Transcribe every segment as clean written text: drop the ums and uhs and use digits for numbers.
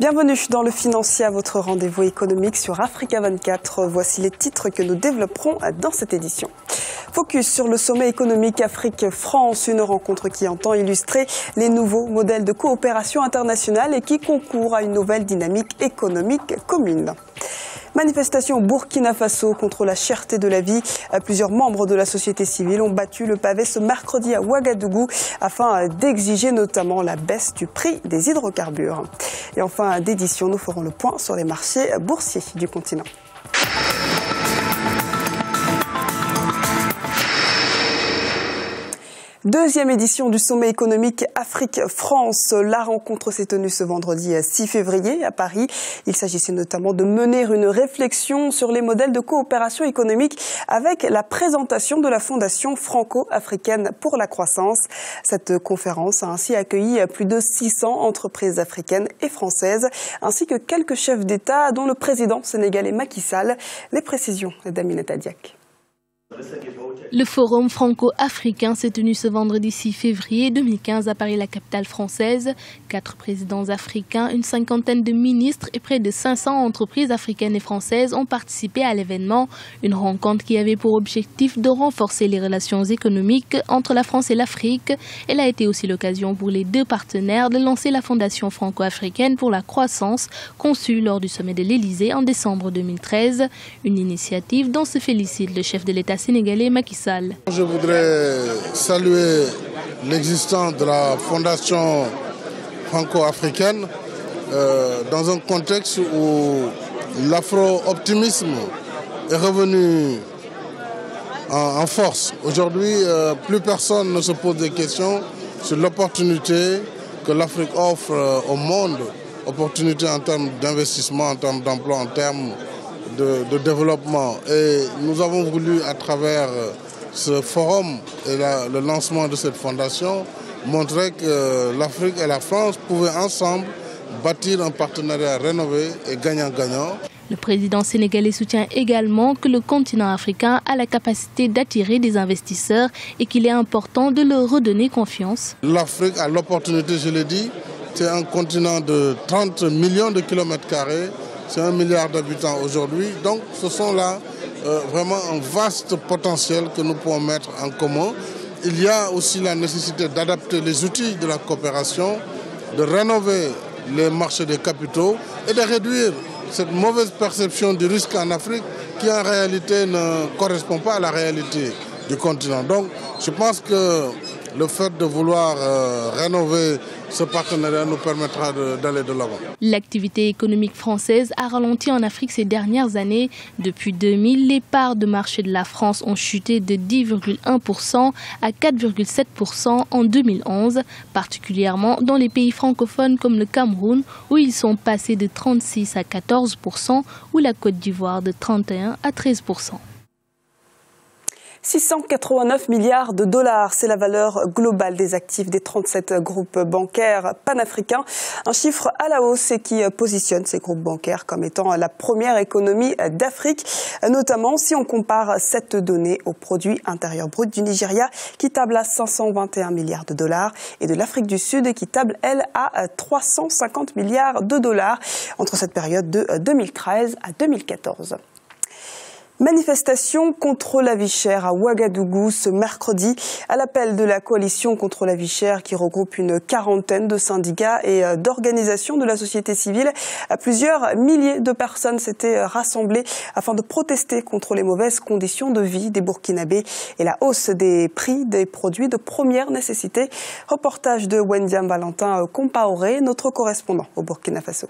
Bienvenue dans le Financier, à votre rendez-vous économique sur Africa 24. Voici les titres que nous développerons dans cette édition. Focus sur le sommet économique Afrique-France, une rencontre qui entend illustrer les nouveaux modèles de coopération internationale et qui concourt à une nouvelle dynamique économique commune. Manifestation au Burkina Faso contre la cherté de la vie. Plusieurs membres de la société civile ont battu le pavé ce mercredi à Ouagadougou afin d'exiger notamment la baisse du prix des hydrocarbures. Et en fin d'édition, nous ferons le point sur les marchés boursiers du continent. Deuxième édition du sommet économique Afrique-France. La rencontre s'est tenue ce vendredi 6 février à Paris. Il s'agissait notamment de mener une réflexion sur les modèles de coopération économique avec la présentation de la Fondation franco-africaine pour la croissance. Cette conférence a ainsi accueilli plus de 600 entreprises africaines et françaises, ainsi que quelques chefs d'État, dont le président sénégalais Macky Sall. Les précisions d'Aminata Diak. Le forum franco-africain s'est tenu ce vendredi 6 février 2015 à Paris, la capitale française. 4 présidents africains, une cinquantaine de ministres et près de 500 entreprises africaines et françaises ont participé à l'événement. Une rencontre qui avait pour objectif de renforcer les relations économiques entre la France et l'Afrique. Elle a été aussi l'occasion pour les deux partenaires de lancer la Fondation franco-africaine pour la croissance, conçue lors du sommet de l'Elysée en décembre 2013. Une initiative dont se félicite le chef de l'État sénégalais Macky Sall. Je voudrais saluer l'existence de la Fondation franco-africaine dans un contexte où l'afro-optimisme est revenu en force. Aujourd'hui, plus personne ne se pose des questions sur l'opportunité que l'Afrique offre au monde, opportunité en termes d'investissement, en termes d'emploi, en termes de développement. Et nous avons voulu, à travers ce forum et le lancement de cette fondation, montrer que l'Afrique et la France pouvaient ensemble bâtir un partenariat rénové et gagnant-gagnant. Le président sénégalais soutient également que le continent africain a la capacité d'attirer des investisseurs et qu'il est important de leur redonner confiance. L'Afrique a l'opportunité, je l'ai dit, c'est un continent de 30 millions de kilomètres carrés. C'est 1 milliard d'habitants aujourd'hui. Donc ce sont là vraiment un vaste potentiel que nous pouvons mettre en commun. Il y a aussi la nécessité d'adapter les outils de la coopération, de rénover les marchés des capitaux et de réduire cette mauvaise perception du risque en Afrique qui en réalité ne correspond pas à la réalité du continent. Donc je pense que le fait de vouloir rénover ce partenariat nous permettra d'aller de l'avant. L'activité économique française a ralenti en Afrique ces dernières années. Depuis 2000, les parts de marché de la France ont chuté de 10,1% à 4,7% en 2011, particulièrement dans les pays francophones comme le Cameroun, où ils sont passés de 36 à 14%, ou la Côte d'Ivoire de 31 à 13%. 689 milliards de dollars, c'est la valeur globale des actifs des 37 groupes bancaires panafricains. Un chiffre à la hausse et qui positionne ces groupes bancaires comme étant la première économie d'Afrique, notamment si on compare cette donnée au produit intérieur brut du Nigeria qui table à 521 milliards de dollars et de l'Afrique du Sud qui table, elle, à 350 milliards de dollars entre cette période de 2013 à 2014. Manifestation contre la vie chère à Ouagadougou ce mercredi à l'appel de la coalition contre la vie chère qui regroupe une quarantaine de syndicats et d'organisations de la société civile. Plusieurs milliers de personnes s'étaient rassemblées afin de protester contre les mauvaises conditions de vie des Burkinabés et la hausse des prix des produits de première nécessité. Reportage de Wendy Valentin Compaoré, notre correspondant au Burkina Faso.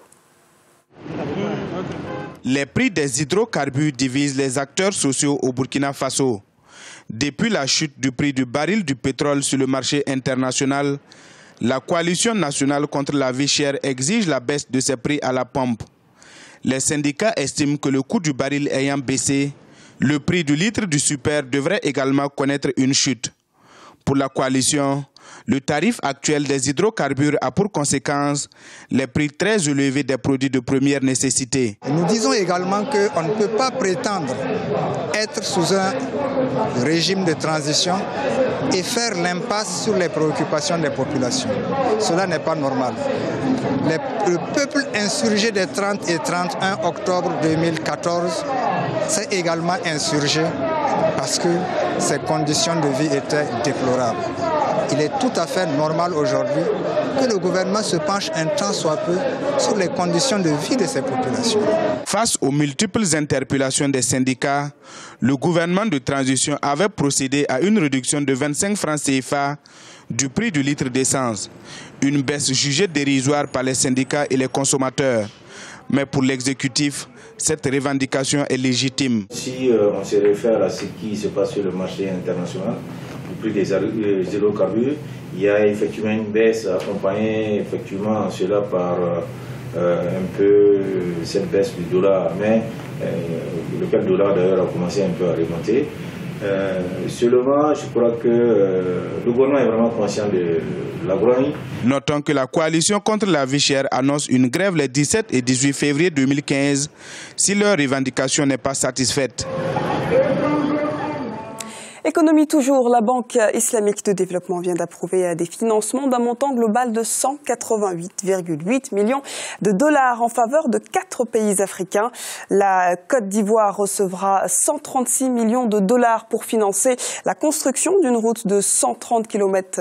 Les prix des hydrocarbures divisent les acteurs sociaux au Burkina Faso. Depuis la chute du prix du baril du pétrole sur le marché international, la coalition nationale contre la vie chère exige la baisse de ses prix à la pompe. Les syndicats estiment que le coût du baril ayant baissé, le prix du litre du super devrait également connaître une chute. Pour la coalition, Le tarif actuel des hydrocarbures a pour conséquence les prix très élevés des produits de première nécessité. Nous disons également qu'on ne peut pas prétendre être sous un régime de transition et faire l'impasse sur les préoccupations des populations. Cela n'est pas normal. Le peuple insurgé des 30 et 31 octobre 2014 s'est également insurgé parce que ses conditions de vie étaient déplorables. Il est tout à fait normal aujourd'hui que le gouvernement se penche un tant soit peu sur les conditions de vie de ces populations. Face aux multiples interpellations des syndicats, le gouvernement de transition avait procédé à une réduction de 25 francs CFA du prix du litre d'essence, une baisse jugée dérisoire par les syndicats et les consommateurs. Mais pour l'exécutif, cette revendication est légitime. Si on se réfère à ce qui se passe sur le marché international, du prix des hydrocarbures, il y a effectivement une baisse accompagnée effectivement cela par un peu cette baisse du dollar, mais le dollar d'ailleurs a commencé un peu à remonter. Seulement, je crois que le gouvernement est vraiment conscient de l'agronomie. Notons que la coalition contre la vie chère annonce une grève les 17 et 18 février 2015 si leur revendication n'est pas satisfaite. Économie toujours, la Banque islamique de développement vient d'approuver des financements d'un montant global de 188,8 millions de dollars en faveur de 4 pays africains. La Côte d'Ivoire recevra 136 millions de dollars pour financer la construction d'une route de 130 km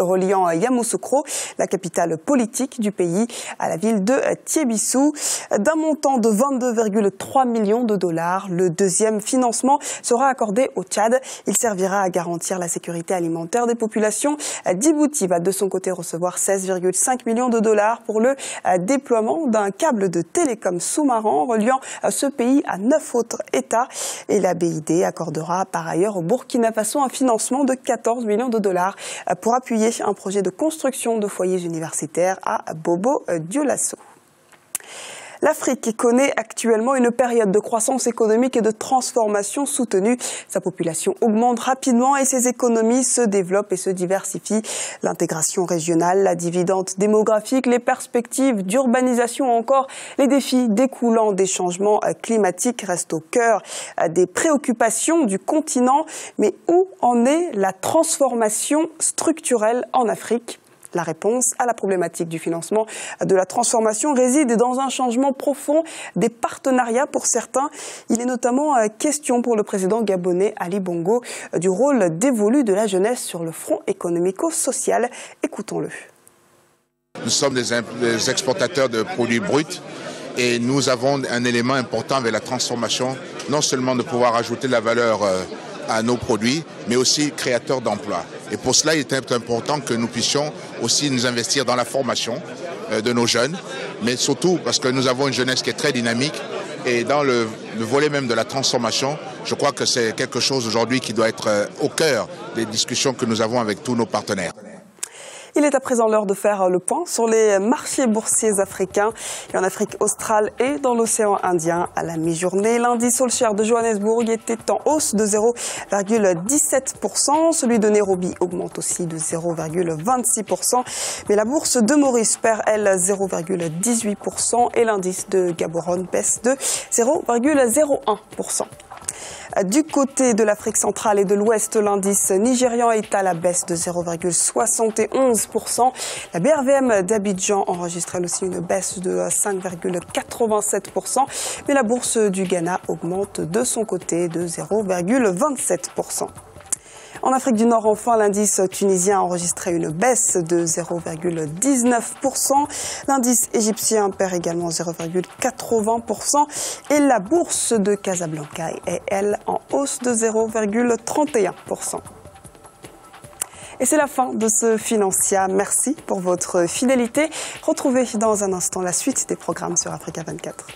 reliant Yamoussoukro, la capitale politique du pays, à la ville de Thiébissou. D'un montant de 22,3 millions de dollars, le deuxième financement sera accordé au Tchad. Il servira à garantir la sécurité alimentaire des populations. Djibouti va de son côté recevoir 16,5 millions de dollars pour le déploiement d'un câble de télécom sous-marin reliant ce pays à 9 autres États. Et la BID accordera par ailleurs au Burkina Faso un financement de 14 millions de dollars pour appuyer un projet de construction de foyers universitaires à Bobo-Dioulasso. L'Afrique connaît actuellement une période de croissance économique et de transformation soutenue. Sa population augmente rapidement et ses économies se développent et se diversifient. L'intégration régionale, la dividende démographique, les perspectives d'urbanisation, encore les défis découlant des changements climatiques restent au cœur des préoccupations du continent. Mais où en est la transformation structurelle en Afrique ? La réponse à la problématique du financement de la transformation réside dans un changement profond des partenariats pour certains. Il est notamment question pour le président gabonais Ali Bongo du rôle dévolu de la jeunesse sur le front économico-social. Écoutons-le. Nous sommes des exportateurs de produits bruts et nous avons un élément important avec la transformation, non seulement de pouvoir ajouter de la valeur à nos produits, mais aussi créateurs d'emplois. Et pour cela, il est important que nous puissions aussi nous investir dans la formation de nos jeunes, mais surtout parce que nous avons une jeunesse qui est très dynamique et dans le volet même de la transformation, je crois que c'est quelque chose aujourd'hui qui doit être au cœur des discussions que nous avons avec tous nos partenaires. Il est à présent l'heure de faire le point sur les marchés boursiers africains et en Afrique australe et dans l'océan Indien à la mi-journée. L'indice All Share de Johannesburg était en hausse de 0,17%. Celui de Nairobi augmente aussi de 0,26%. Mais la bourse de Maurice perd, elle, 0,18% et l'indice de Gaborone baisse de 0,01%. Du côté de l'Afrique centrale et de l'Ouest, l'indice nigérian est à la baisse de 0,71%. La BRVM d'Abidjan enregistre aussi une baisse de 5,87%. Mais la bourse du Ghana augmente de son côté de 0,27%. En Afrique du Nord, enfin, l'indice tunisien a enregistré une baisse de 0,19%. L'indice égyptien perd également 0,80%. Et la bourse de Casablanca est, elle, en hausse de 0,31%. Et c'est la fin de ce Financia. Merci pour votre fidélité. Retrouvez dans un instant la suite des programmes sur Africa 24.